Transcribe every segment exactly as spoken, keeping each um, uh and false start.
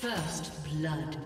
First blood.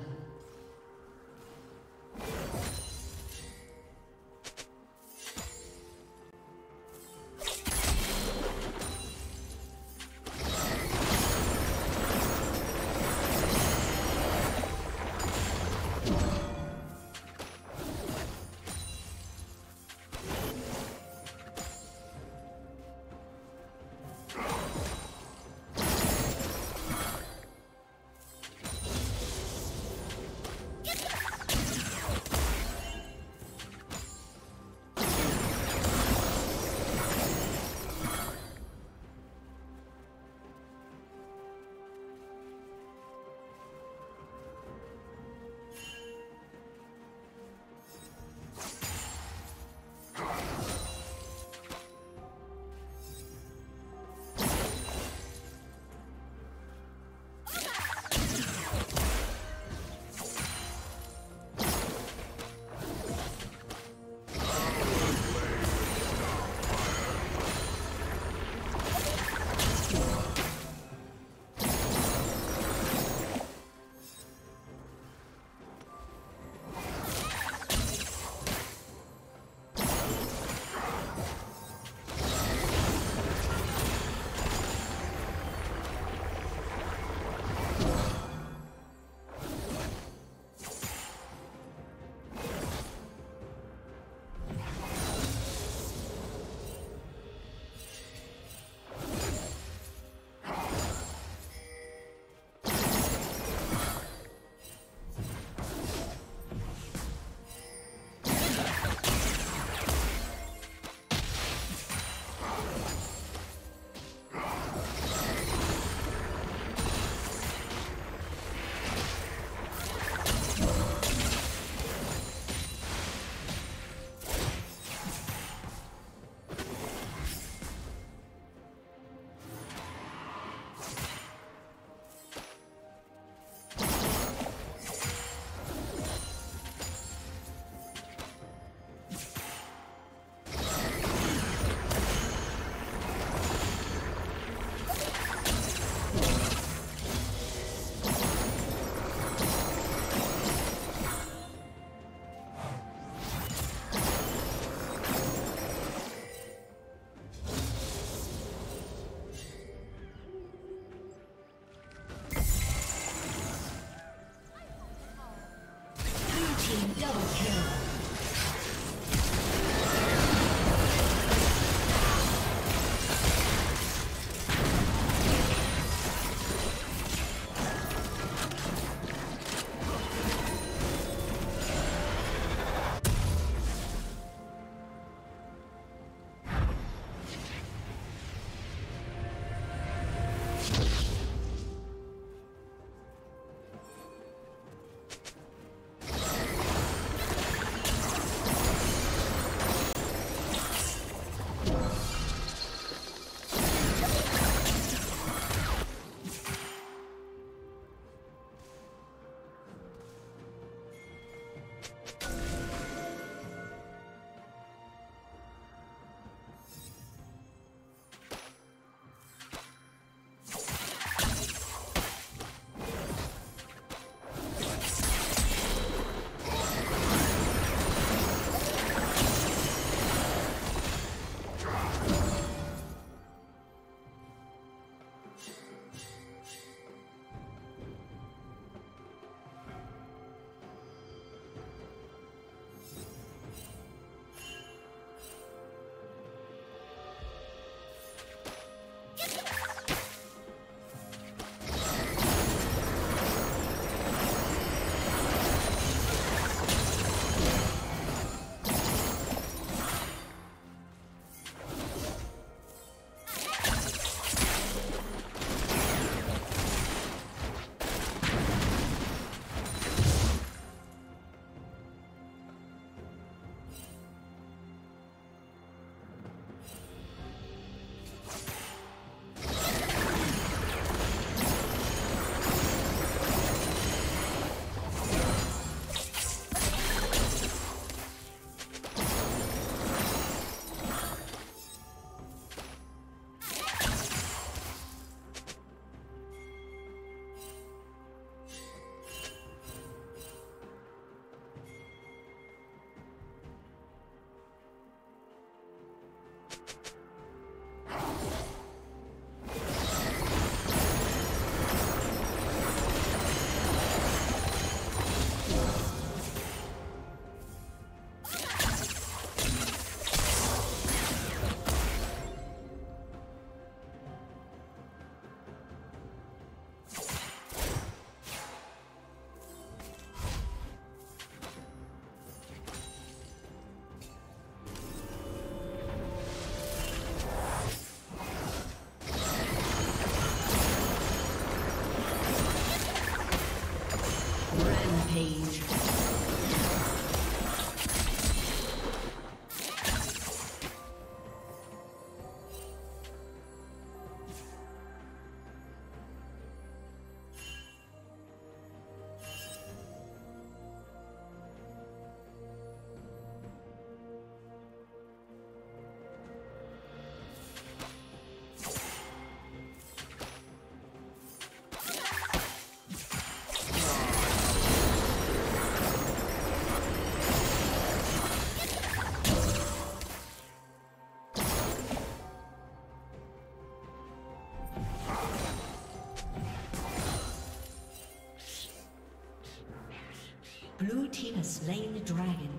has slain the dragon.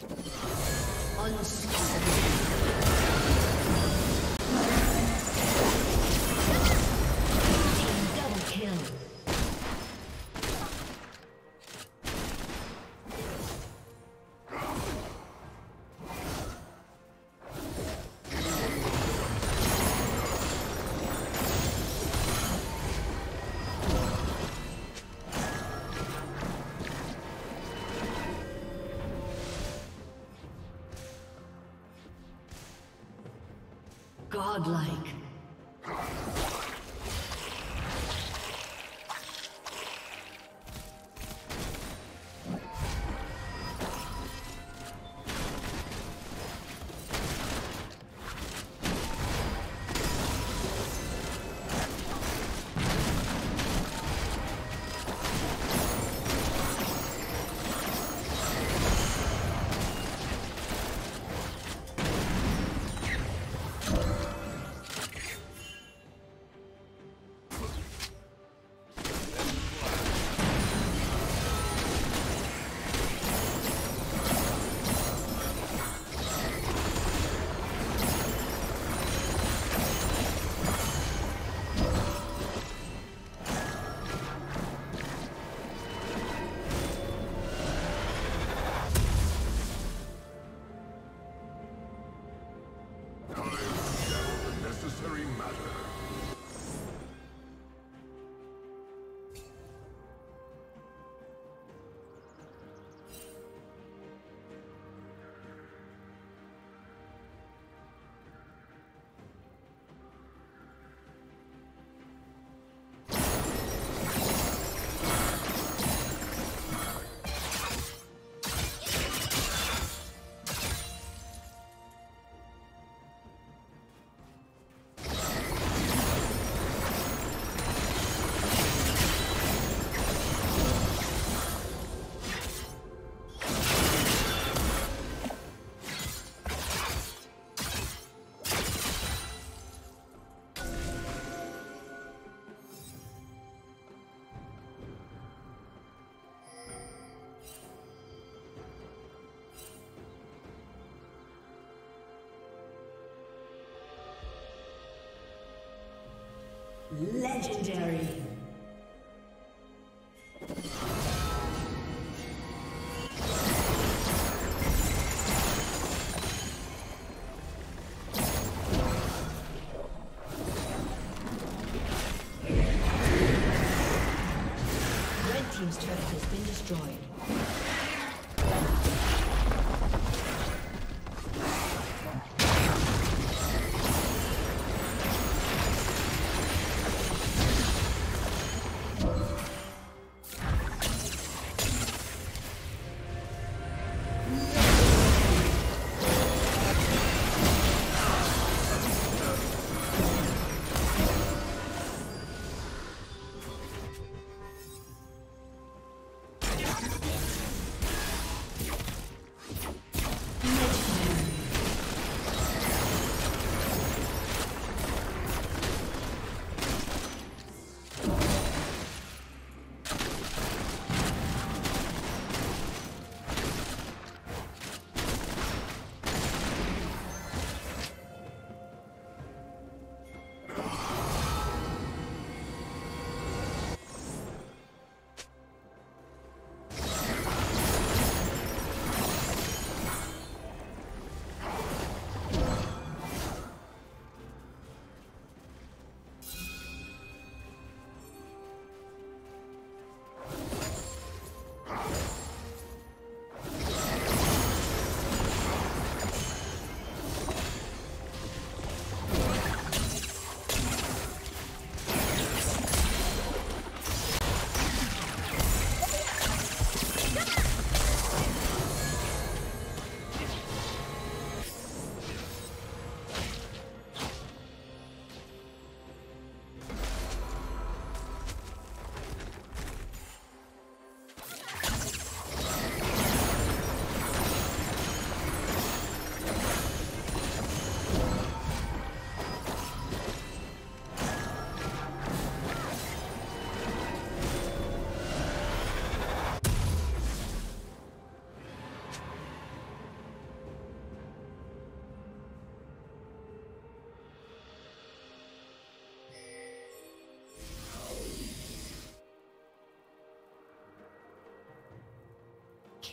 Team double kill. Godlike. Legendary. Red team's turret has been destroyed. Yeah.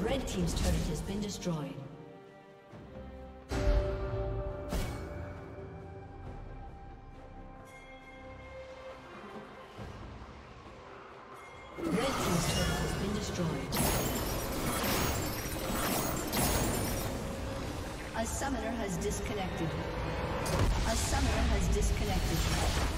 Red team's turret has been destroyed. Red team's turret has been destroyed. A summoner has disconnected. A summoner has disconnected.